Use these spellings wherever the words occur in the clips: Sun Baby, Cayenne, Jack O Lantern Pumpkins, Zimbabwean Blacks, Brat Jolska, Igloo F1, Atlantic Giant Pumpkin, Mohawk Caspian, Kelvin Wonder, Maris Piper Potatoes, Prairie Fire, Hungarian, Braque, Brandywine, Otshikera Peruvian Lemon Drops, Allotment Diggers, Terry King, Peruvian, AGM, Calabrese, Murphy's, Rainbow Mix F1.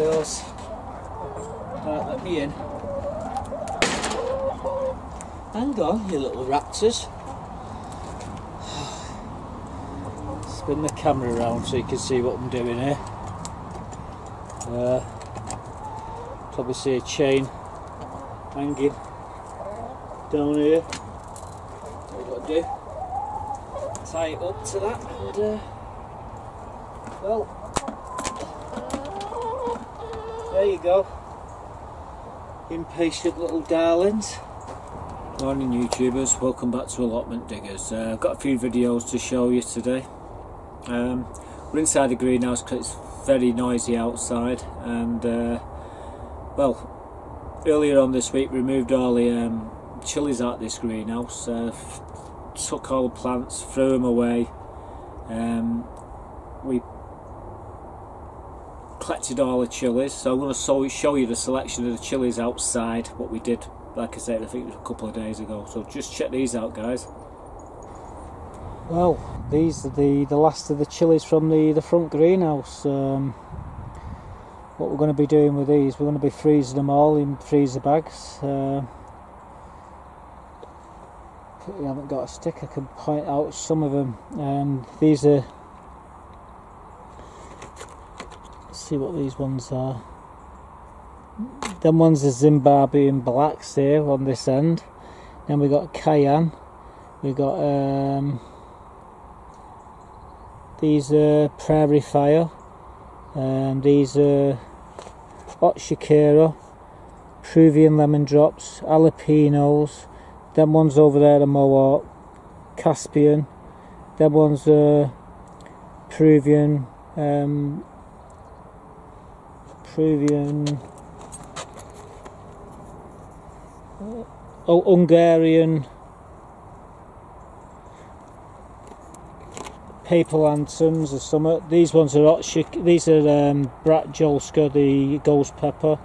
girls. Don't let me in. Hang on, you little raptors. Spin the camera around so you can see what I'm doing here. Probably see a chain hanging down here. What you got to do? Tie it up to that and well, there you go. Impatient little darlings. Morning YouTubers, welcome back to Allotment Diggers. I've got a few videos to show you today. We're inside the greenhouse because it's very noisy outside, and well, earlier on this week we removed all the chilies out of this greenhouse, took all the plants, threw them away, we collected all the chilies, so I'm going to show you the selection of the chilies outside, what we did. Like I said, I think it was a couple of days ago, so just check these out, guys. Well, these are the last of the chilies from the front greenhouse. What we're going to be doing with these, we're going to be freezing them all in freezer bags. I haven't got a stick, I can point out some of them. These are, let's see what these ones are. Them ones are Zimbabwean Blacks here on this end. Then we got Cayenne. We got these are Prairie Fire. These are Otshikera Peruvian Lemon Drops, Jalapenos. Them ones over there are Mohawk Caspian. Them ones are Peruvian. Hungarian paper lanterns or something. These ones are Brat Jolska, the ghost pepper.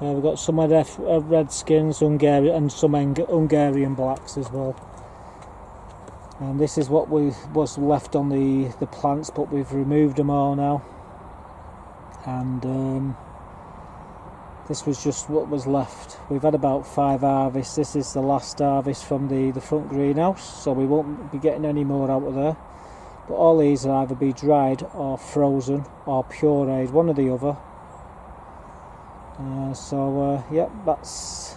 We've got some of the Redskins, Hungarian, and some Hungarian Blacks as well. And this is what was left on the plants, but we've removed them all now. And this was just what was left. We've had about 5 harvests. This is the last harvest from the front greenhouse, so we won't be getting any more out of there. But all these will either be dried or frozen or pureed, one or the other. Yep, that's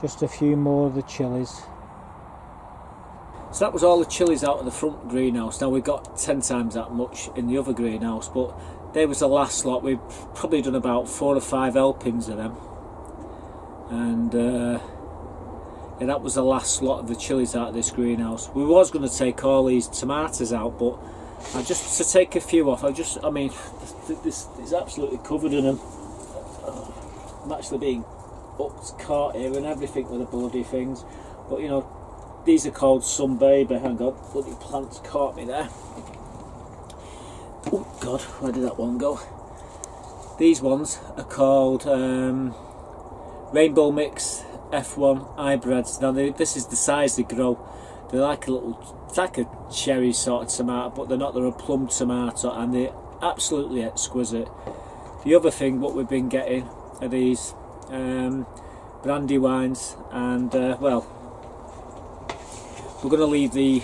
just a few more of the chilies. So that was all the chilies out of the front greenhouse. Now we've got 10 times that much in the other greenhouse, but they was the last lot. We've probably done about 4 or 5 helpings of them, and yeah, that was the last lot of the chilies out of this greenhouse. We was going to take all these tomatoes out, but I just to take a few off. I mean, this is absolutely covered in them. I'm actually being caught here and everything with the bloody things, but you know. These are called Sun Baby. Hang on, bloody plants caught me there. Oh God, where did that one go? These ones are called Rainbow Mix F1 hybrids. Now this is the size they grow. They're like a little, it's like a cherry sort of tomato, but they're not. They're a plum tomato, and they're absolutely exquisite. The other thing, what we've been getting are these Brandywines, and well. We're going to leave the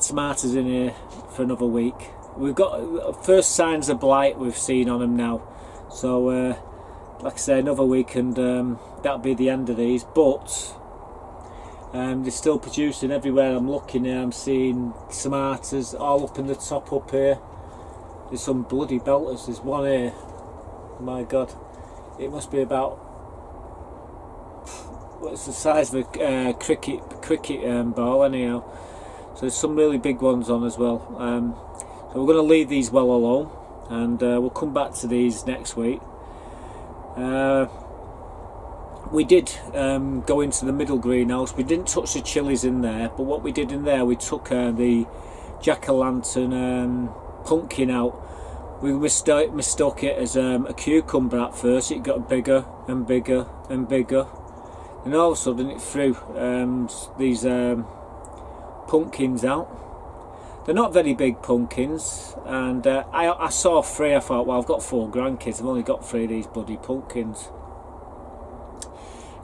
tomatoes in here for another week. We've got first signs of blight we've seen on them now, so like I say, another week and that'll be the end of these. But they're still producing everywhere I'm looking here. I'm seeing tomatoes all up in the top up here. There's some bloody belters. There's one here. Oh my God, it must be about. What's the size of a cricket ball anyhow. So there's some really big ones on as well. So we're going to leave these well alone, and we'll come back to these next week. We did go into the middle greenhouse. We didn't touch the chilies in there, but what we did in there, we took the Jack O Lantern pumpkin out. We mistook it as a cucumber at first. It got bigger and bigger and bigger. And all of a sudden it threw these pumpkins out. They're not very big pumpkins, and I saw three. I thought, well, I've got four grandkids, I've only got three of these bloody pumpkins.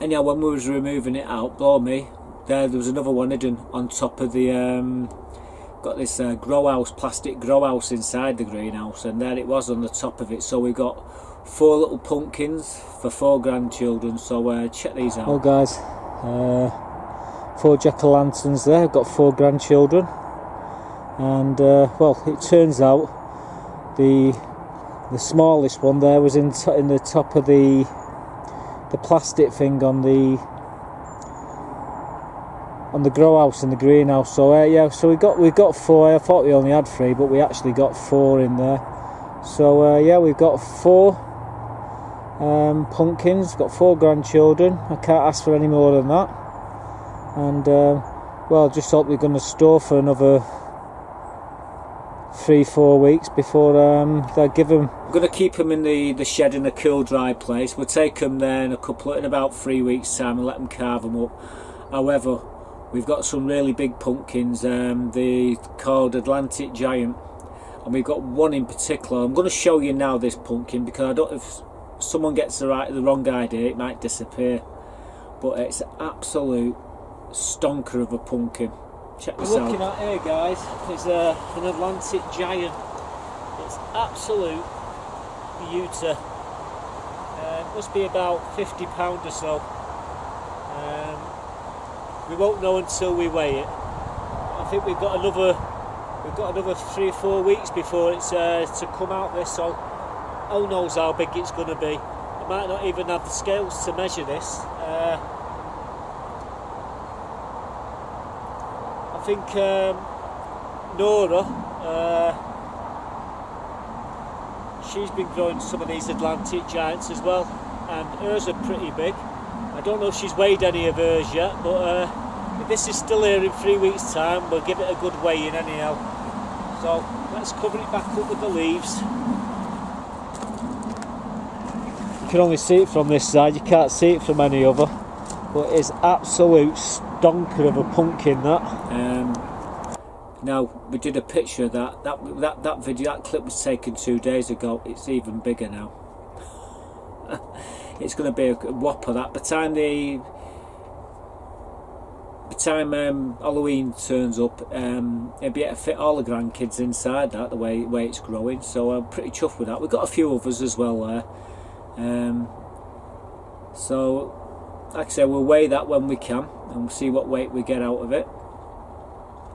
Anyhow, when we was removing it out, blow me, there was another one hidden on top of the, got this grow house, plastic grow house inside the greenhouse, and there it was on the top of it. So we got four little pumpkins for four grandchildren, so check these out. Well guys, four jack-o'-lanterns there, I've got four grandchildren. And well, it turns out the smallest one there was in the top of the plastic thing on the grow house in the greenhouse. So yeah, so we got four. I thought we only had three, but we actually got four in there. So yeah, we've got four pumpkins. We've got four grandchildren. I can't ask for any more than that. And well, just hope we're going to store for another 3-4 weeks before they'll give them. I'm going to keep them in the shed in a cool, dry place. We'll take them there in about 3 weeks time and let them carve them up. However, we've got some really big pumpkins, they're called Atlantic Giant, and we've got one in particular. I'm going to show you now this pumpkin, because I don't, if someone gets the wrong idea, it might disappear. But it's an absolute stonker of a pumpkin. Check this out. Looking at here, guys, is an Atlantic Giant. It's absolute beauty. It must be about £50 or so. We won't know until we weigh it. I think we've got another 3 or 4 weeks before it's to come out this. So who knows how big it's going to be? I might not even have the scales to measure this. I think Nora, she's been growing some of these Atlantic Giants as well, and hers are pretty big. I don't know if she's weighed any of hers yet, but if this is still here in 3 weeks time, we'll give it a good weighing anyhow. So let's cover it back up with the leaves. You can only see it from this side, you can't see it from any other, but it's absolute donker of a pumpkin, that. Now, we did a picture of that. That video, that clip was taken 2 days ago. It's even bigger now. It's going to be a whopper, that. By the time Halloween turns up, it'll be able to fit all the grandkids inside that, the way it's growing. So I'm pretty chuffed with that. We've got a few others as well there. So, like I say, we'll weigh that when we can, and we'll see what weight we get out of it.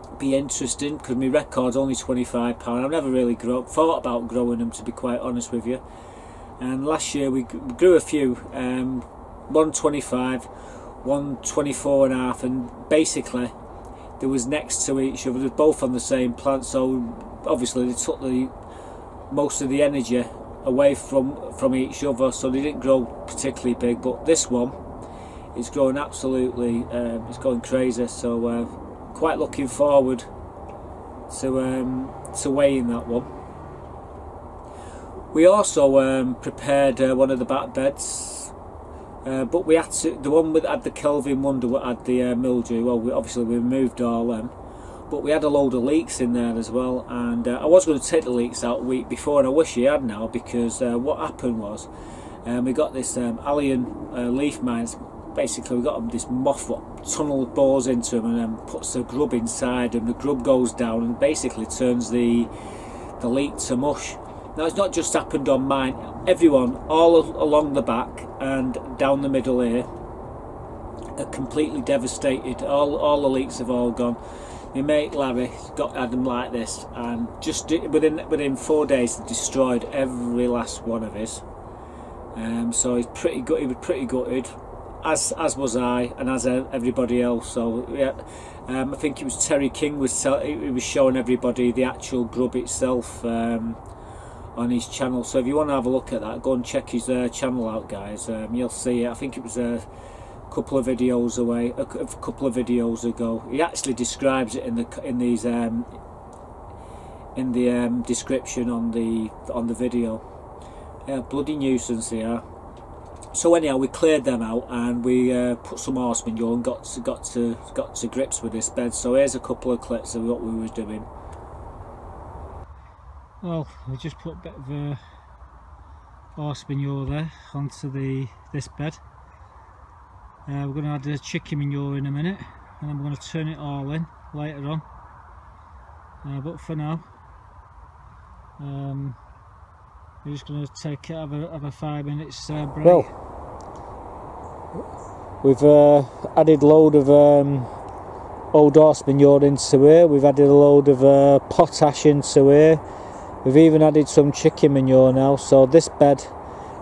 It'll be interesting, because my record's only £25. I've never really thought about growing them, to be quite honest with you. And last year we grew a few, 125, 124 and a half, and basically they was next to each other. They're both on the same plant, so obviously they took the most of the energy away from each other, so they didn't grow particularly big. But this one, it's growing absolutely, it's going crazy. So quite looking forward to weighing that one. We also prepared one of the back beds, but we had to, the one that had the Kelvin Wonder had the mildew. Well, obviously we removed all them, but we had a load of leeks in there as well. And I was going to take the leeks out a week before, and I wish he had now, because what happened was, we got this alien leaf mines. Basically, we got them, this moth what tunnel bores into them and puts the grub inside, and the grub goes down and basically turns the leek to mush. Now, it's not just happened on mine. Everyone, all along the back and down the middle here, are completely devastated. All the leeks have all gone. My mate Larry had them like this, and just within 4 days, destroyed every last one of his. So he's pretty good. He was pretty gutted. As was I, and as everybody else. So yeah, I think it was Terry King he was showing everybody the actual grub itself on his channel. So if you want to have a look at that, go and check his channel out, guys. You'll see it. I think it was a couple of videos ago. He actually describes it in the description on the video. Yeah, bloody nuisance they are. So anyhow, we cleared them out, and we put some horse manure and got to grips with this bed. So here's a couple of clips of what we were doing. Well, we just put a bit of a horse manure there onto this bed. We're going to add the chicken manure in a minute, and then we're going to turn it all in later on. But for now, we're just going to take it, have a 5 minutes break. Well, we've added a load of old horse manure into here, we've added a load of potash into here, we've even added some chicken manure now, so this bed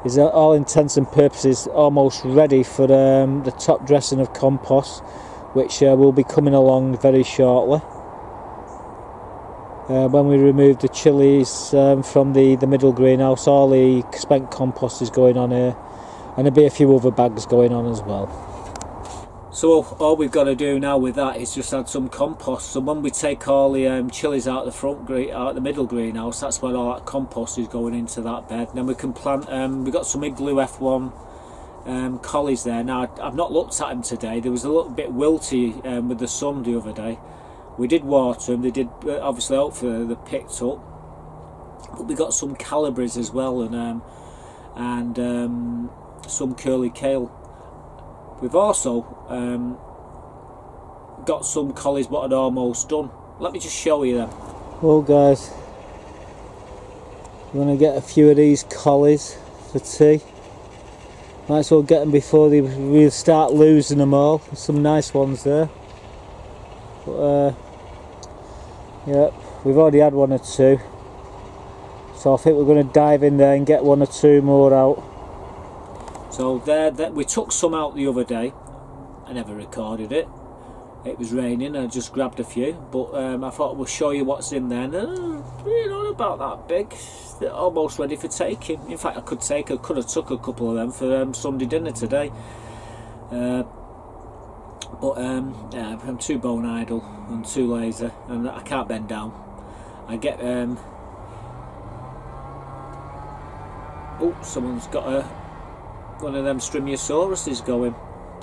is at all intents and purposes almost ready for the top dressing of compost, which will be coming along very shortly. When we remove the chilies from the middle greenhouse, all the spent compost is going on here, and there'll be a few other bags going on as well. So all we've got to do now with that is just add some compost. So when we take all the chilies out of the middle greenhouse, that's where all that compost is going into that bed. And then we can plant. We've got some Igloo F1 collies there. Now I've not looked at them today. There was a little bit wilty with the sun the other day. We did water them. They did obviously hopefully they picked up. But we got some Calabrese as well, and some curly kale. We've also got some collies what had almost done. Let me just show you them. Well guys, I'm going to get a few of these collies for tea. Might as well get them before we start losing them all. There's some nice ones there. But, yeah, we've already had one or two. So I think we're going to dive in there and get one or two more out. So there, we took some out the other day. I never recorded it. It was raining and I just grabbed a few. But I thought we'll show you what's in there. They're not about that big. They're almost ready for taking. In fact, I could have took a couple of them for Sunday dinner today. But I'm too bone idle and too lazy, and I can't bend down. I get. Oh, someone's got a. One of them Strimiosauruses is going.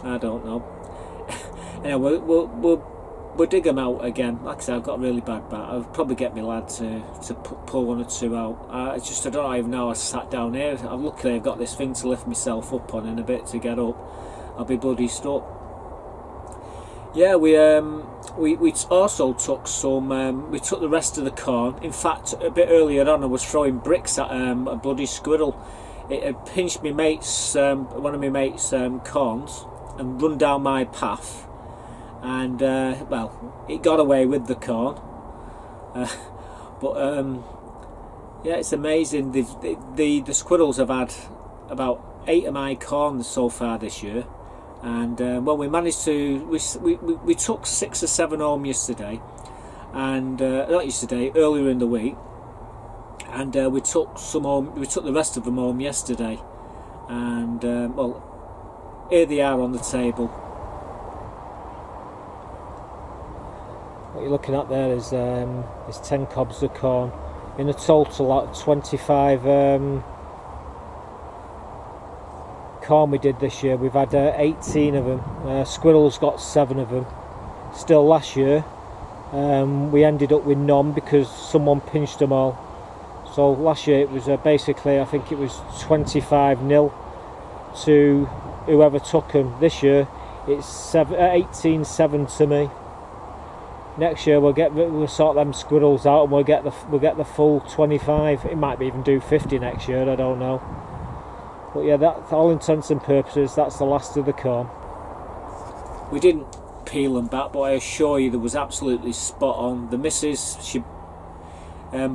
I don't know. Anyway, we'll dig them out again. Like I said, I've got a really bad back. I'll probably get my lad to pull one or two out. I don't even know. I sat down here. Luckily, I've got this thing to lift myself up on in a bit to get up. I'll be bloody stuck. Yeah, we also took some. We took the rest of the corn. In fact, a bit earlier on, I was throwing bricks at a bloody squirrel. It had pinched my mate's, one of my mate's corns and run down my path, and well, it got away with the corn. But yeah, it's amazing. The squirrels have had about 8 of my corns so far this year, and well, we managed to we took 6 or 7 home yesterday, and not yesterday, earlier in the week. And we took some home, we took the rest of them home yesterday, and well, here they are on the table. What you're looking at there is 10 cobs of corn, in a total of 25 corn we did this year. We've had 18 of them. Squirrel's got 7 of them. Still last year, we ended up with none because someone pinched them all. So last year it was basically, I think it was 25-0 to whoever took them. This year it's 18-7 to me. Next year we'll sort them squirrels out and we'll get the full 25. It might even do 50 next year. I don't know. But yeah, that, for all intents and purposes, that's the last of the corn. We didn't peel them back, but I assure you, there was absolutely spot on. The missus, she.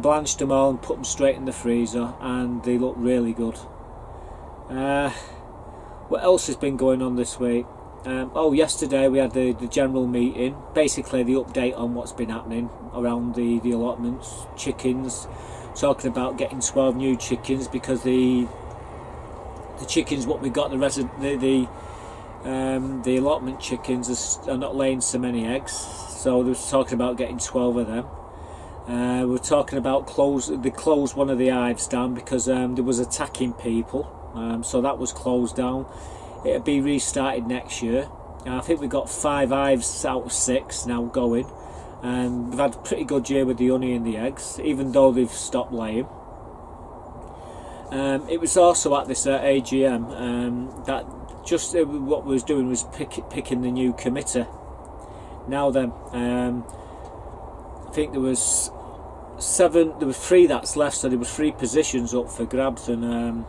Blanched them all and put them straight in the freezer, and they look really good. What else has been going on this week? Oh, yesterday we had the general meeting, basically the update on what's been happening around the allotments, chickens, talking about getting 12 new chickens because the chickens what we got, the allotment chickens are not laying so many eggs, so they were talking about getting 12 of them. We're talking about they closed one of the hives down because there was attacking people, so that was closed down. It'll be restarted next year. I think we got 5 hives out of 6 now going, and we've had a pretty good year with the honey and the eggs, even though they've stopped laying. It was also at this AGM that just what we was doing was picking the new committee. Now then, I think there was three that's left, so there was 3 positions up for grabs, and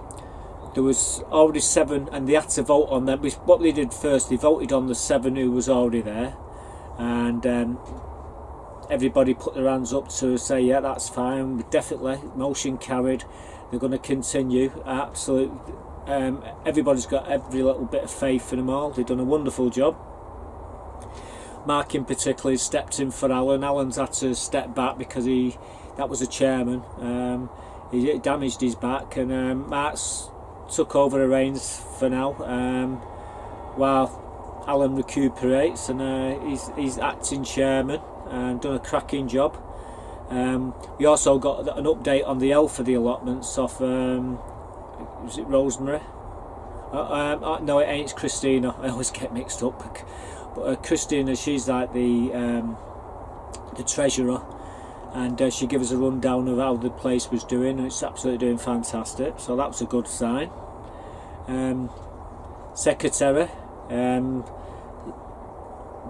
there was already 7, and they had to vote on them. What they did first, they voted on the 7 who was already there, and everybody put their hands up to say, yeah, that's fine, definitely, motion carried, they're going to continue. Absolutely, everybody's got every little bit of faith in them all. They've done a wonderful job. Mark in particular stepped in for Alan. Alan's had to step back because that was the chairman. He damaged his back, and Mark's took over the reins for now while Alan recuperates, and he's acting chairman and done a cracking job. We also got an update on the health of the allotments of was it Rosemary? No, it ain't, it's Christina. I always get mixed up. But Christina, she's like the treasurer, and she gave us a rundown of how the place was doing, and it's absolutely doing fantastic, so that's a good sign. Secretary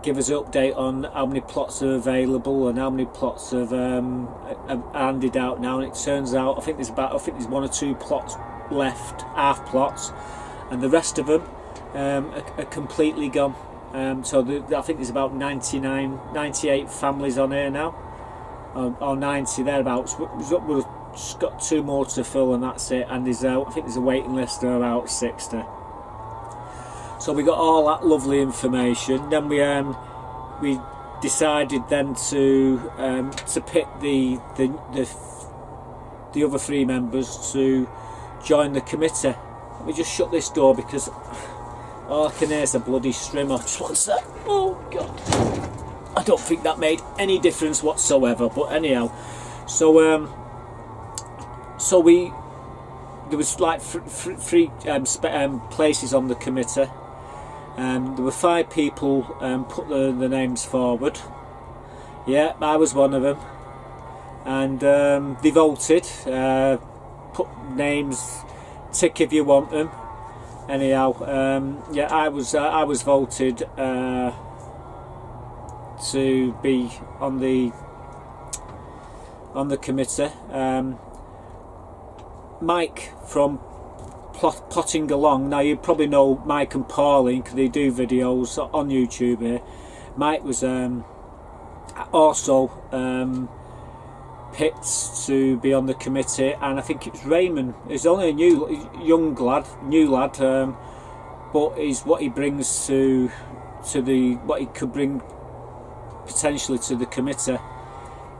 give us an update on how many plots are available and how many plots have handed out now, and it turns out I think there's 1 or 2 plots left, half plots, and the rest of them are completely gone. So I think there's about 98 families on here now, or 90 thereabouts. We've just got 2 more to fill and that's it, and there's I think there's a waiting list of about 60. So we got all that lovely information. Then we decided then to pick the other 3 members to join the committee. Let me just shut this door because all I can hear is a bloody strimmer. Just one sec. Oh God! I don't think that made any difference whatsoever. But anyhow, so there was like 3 places on the committee. There were 5 people put the names forward. Yeah, I was one of them, and they voted. Put names, tick if you want them. Anyhow, yeah, I was voted to be on the committee. Mike from Potting Along. Now you probably know Mike and Pauline because they do videos on YouTube here. Mike was also picked to be on the committee, and I think it's Raymond. He's only a young lad, but is what he brings what he could bring potentially to the committee.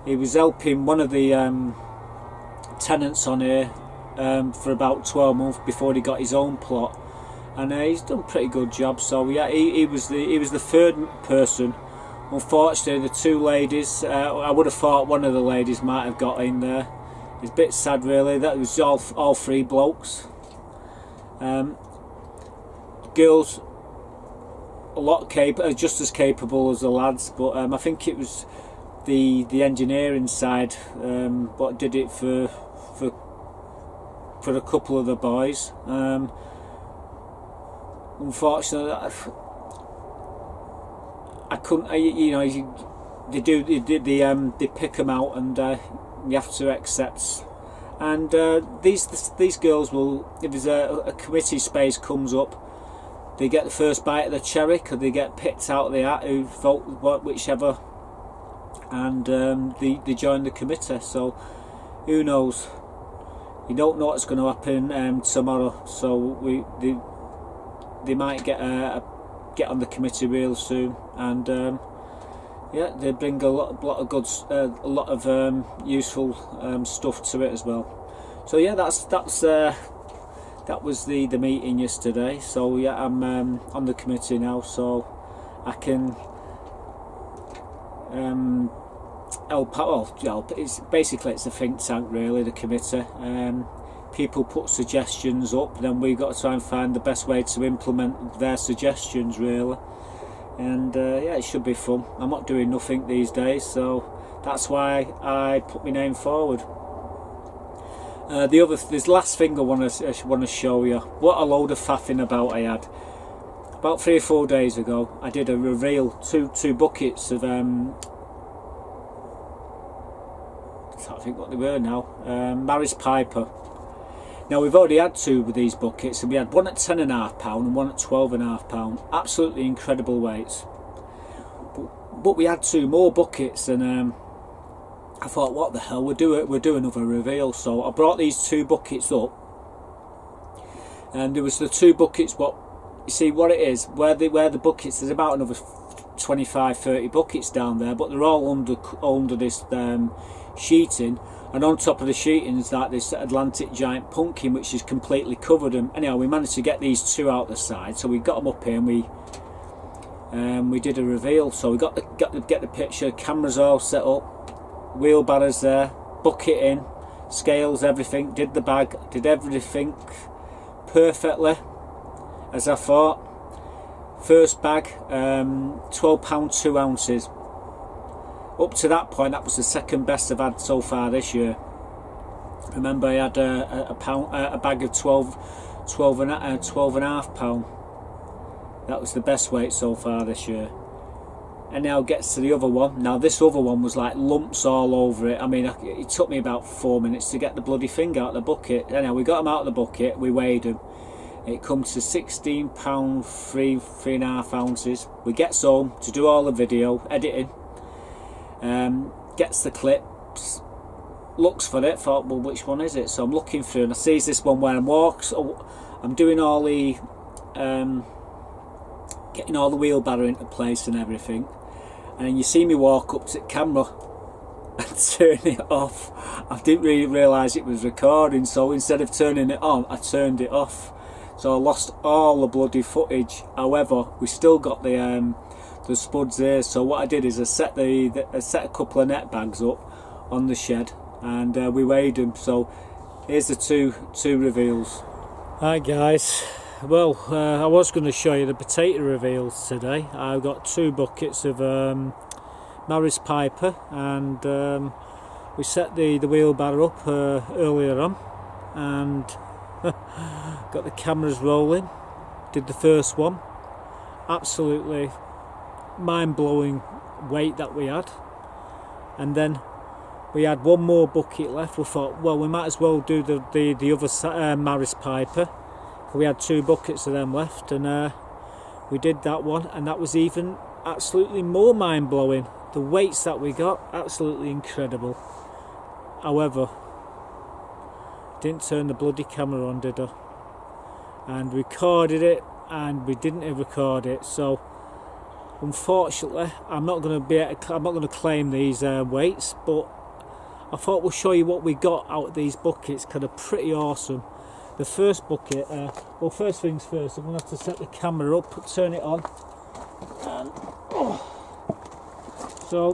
He was helping one of the tenants on here for about 12 months before he got his own plot, and he's done a pretty good job. So yeah, he was the 3rd person. Unfortunately, the 2 ladies, I would have thought one of the ladies might have got in there. It's a bit sad really, that was all 3 blokes. Girls, just as capable as the lads, but I think it was the engineering side what did it for a couple of the boys. Unfortunately, I couldn't, you know, they pick them out, and you have to accept. And these girls will, if there's a committee space comes up, they get the first bite of the cherry because they get picked out of the hat who vote whichever, and they join the committee. So who knows? You don't know what's going to happen tomorrow. So they might get get on the committee real soon, and yeah, they bring a lot of useful stuff to it as well. So yeah, that was the meeting yesterday. So yeah, I'm on the committee now, so I can help out. Well, it's a think tank really, the committee. People put suggestions up, then we've got to try and find the best way to implement their suggestions really. and yeah, it should be fun. I'm not doing nothing these days, so that's why I put my name forward. This last thing I want to show you, what a load of faffing about I had. About 3 or 4 days ago, I did a reveal, two buckets of I can't think what they were now, Maris Piper. Now we've already had 2 of these buckets, and we had one at 10.5 pound and one at 12.5 pound. Absolutely incredible weights. But we had 2 more buckets, and I thought, what the hell, we'll do another reveal. So I brought these 2 buckets up, and there was the 2 buckets. What you see, what it is, where the buckets, there's about another 25–30 buckets down there, but they're all under this sheeting, and on top of the sheeting is like this Atlantic Giant Pumpkin, which is completely covered. And anyhow, we managed to get these 2 out the side, so we got them up here, and we did a reveal. So we got the picture, cameras all set up, wheelbarrows there, bucket in, scales, everything, did the bag, did everything perfectly as I thought. First bag, 12 pounds 2 ounces. Up to that point, that was the 2nd best I've had so far this year. Remember, I had a bag of 12 and a half pound. That was the best weight so far this year. And now gets to the other one. Now this other one was like lumps all over it. I mean, it took me about 4 minutes to get the bloody thing out of the bucket. Anyhow, we got them out of the bucket. We weighed them. It comes to 16 pound 3–3.5 ounces. We gets home to do all the video editing. Gets the clips, looks for it, thought, well, which one is it? So I'm looking through, and I sees this one where I'm I'm doing all the getting all the wheelbarrow into place and everything, and then you see me walk up to the camera and turn it off. I didn't really realise it was recording, so instead of turning it on, I turned it off, so I lost all the bloody footage. However, we still got the spuds there. So what I did is I set a couple of net bags up on the shed, and we weighed them. So here's the two reveals. Hi guys, well I was going to show you the potato reveals today. I've got 2 buckets of Maris Piper, and we set the wheelbarrow up earlier on, and got the cameras rolling, did the first one. Absolutely mind-blowing weight that we had. And then we had 1 more bucket left. We thought, well, we might as well do the other Maris Piper. We had 2 buckets of them left, and we did that one, and that was even absolutely more mind-blowing. The weights that we got, absolutely incredible. However, didn't turn the bloody camera on, did I? And recorded it, and we didn't record it. So unfortunately, I'm not going to claim these weights, but I thought we'll show you what we got out of these buckets, because they're pretty awesome. The first bucket, well, first things first, I'm going to have to set the camera up, turn it on, and oh. So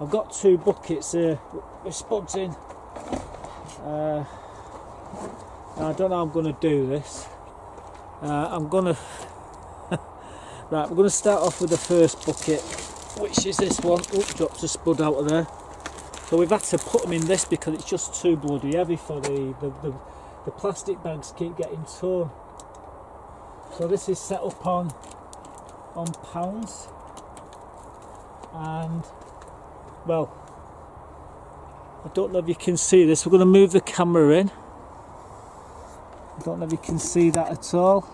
I've got 2 buckets here with spuds in. I don't know how I'm going to do this. Right, we're going to start off with the first bucket, which is this one. Oh, drops a spud out of there. So we've had to put them in this because it's just too bloody heavy for the plastic bags keep getting torn. So this is set up on pounds, and well, I don't know if you can see this. We're going to move the camera in. I don't know if you can see that at all.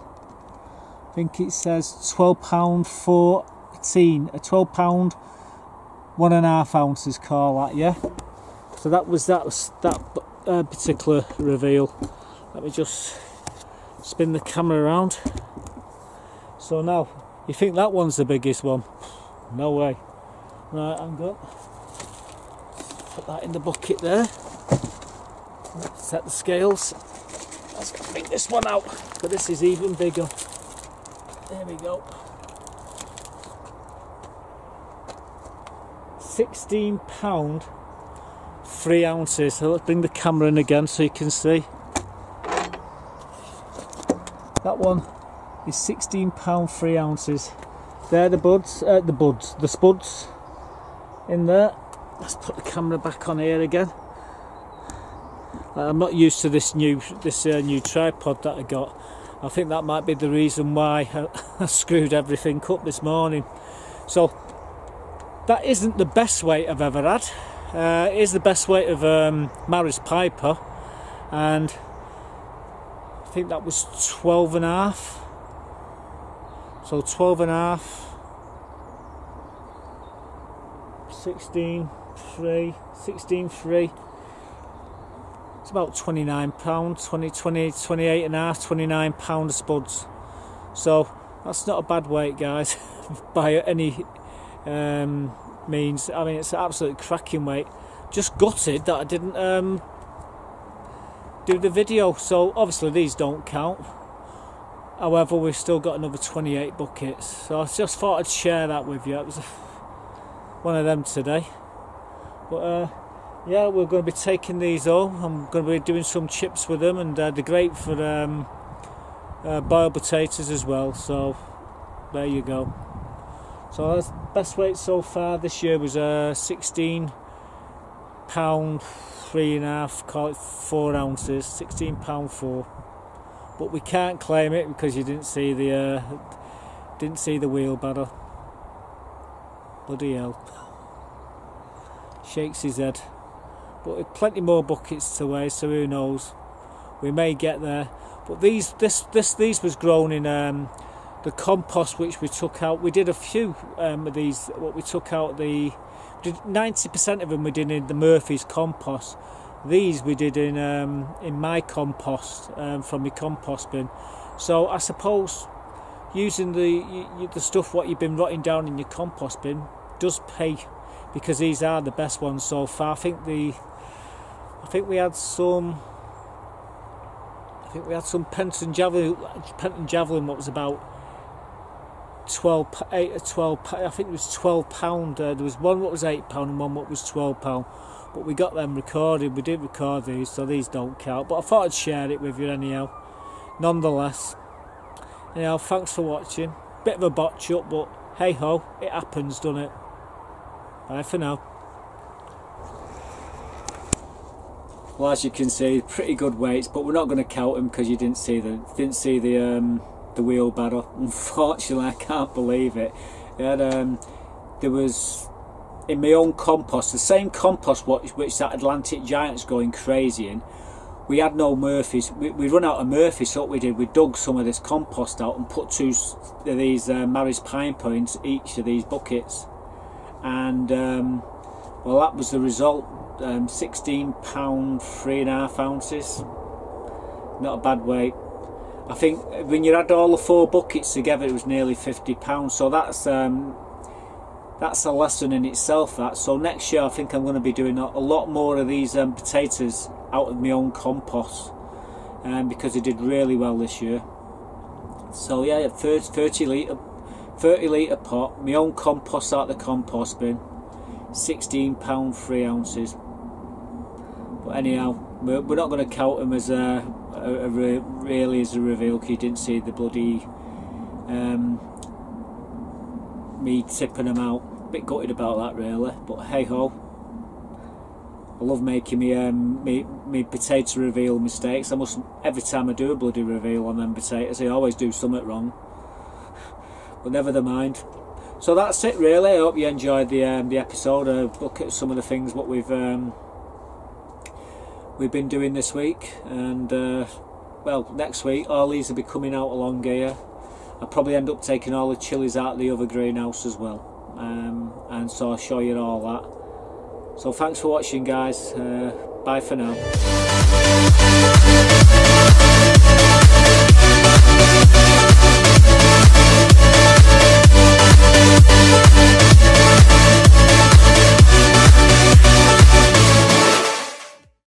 I think it says £12.14, £12.1.5 ounces, call that, yeah. So that was that particular reveal. Let me just spin the camera around. So now, you think that one's the biggest one? No way. Right, I'm good. Put that in the bucket there. Set the scales. Let's bring this one out, but this is even bigger. There we go. 16 pound 3 ounces. So let's bring the camera in again so you can see. That one is 16 pound 3 ounces. They're the spuds in there. Let's put the camera back on here again. I'm not used to this new tripod that I got. I think that might be the reason why I screwed everything up this morning. So that isn't the best weight I've ever had. It is the best weight of Maris Piper, and I think that was 12.5. So 12.5, 16.3, 16.3. It's about 29 pounds, 28.5, 29 pound spuds. So that's not a bad weight, guys, by any means. I mean, it's an absolute cracking weight. Just gutted that I didn't do the video. So obviously these don't count. However, we've still got another 28 buckets. So I just thought I'd share that with you. It was one of them today. But yeah, we're going to be taking these home. I'm going to be doing some chips with them, and they're great for boiled potatoes as well. So there you go. So that's best weight so far this year was 16 pound 3.5, call it 4 ounces, 16 pound 4. But we can't claim it because you didn't see the wheelbarrow. Bloody hell! Shakes his head. But plenty more buckets to weigh, so who knows? We may get there. But these was grown in the compost which we took out. We did a few of these. What we took out, the 90% of them we did in the Murphy's compost. These we did in my compost, from my compost bin. So I suppose using the stuff what you've been rotting down in your compost bin does pay, because these are the best ones so far. I think we had some. I think we had some Pent and Javelin. What was about 12. I think it was 12 pound. There was one what was 8 pound and one what was 12 pound. But we got them recorded. We did record these, so these don't count. But I thought I'd share it with you anyhow. Nonetheless, anyhow, thanks for watching. Bit of a botch up, but hey ho, it happens, doesn't it? Bye for now. Well, as you can see, pretty good weights, but we're not going to count them because you didn't see the wheelbarrow. Unfortunately, I can't believe it. And there was, in my own compost, the same compost which that Atlantic Giant's going crazy in, we had no Murphy's. We run out of Murphy's, so what we did, we dug some of this compost out and put two of these Maris Piper into each of these buckets, and well, that was the result. 16 pound 3.5 ounces, not a bad weight. I think when you add all the 4 buckets together, it was nearly 50 pounds. So that's a lesson in itself, that. So next year I think I'm going to be doing a lot more of these potatoes out of my own compost, because they did really well this year. So yeah, 30 litre pot, my own compost out the compost bin, 16 pound 3 ounces. But anyhow, we're not going to count them as really as a reveal, because you didn't see the bloody me tipping them out. A bit gutted about that, really, but hey ho. I love making me potato reveal mistakes. I must, every time I do a bloody reveal on them potatoes, I always do something wrong. But never the mind. So that's it, really. I hope you enjoyed the episode. Look at some of the things what we've been doing this week, and well, next week all these will be coming out along here. I'll probably end up taking all the chilies out of the other greenhouse as well, and so I'll show you all that. So thanks for watching, guys. Bye for now.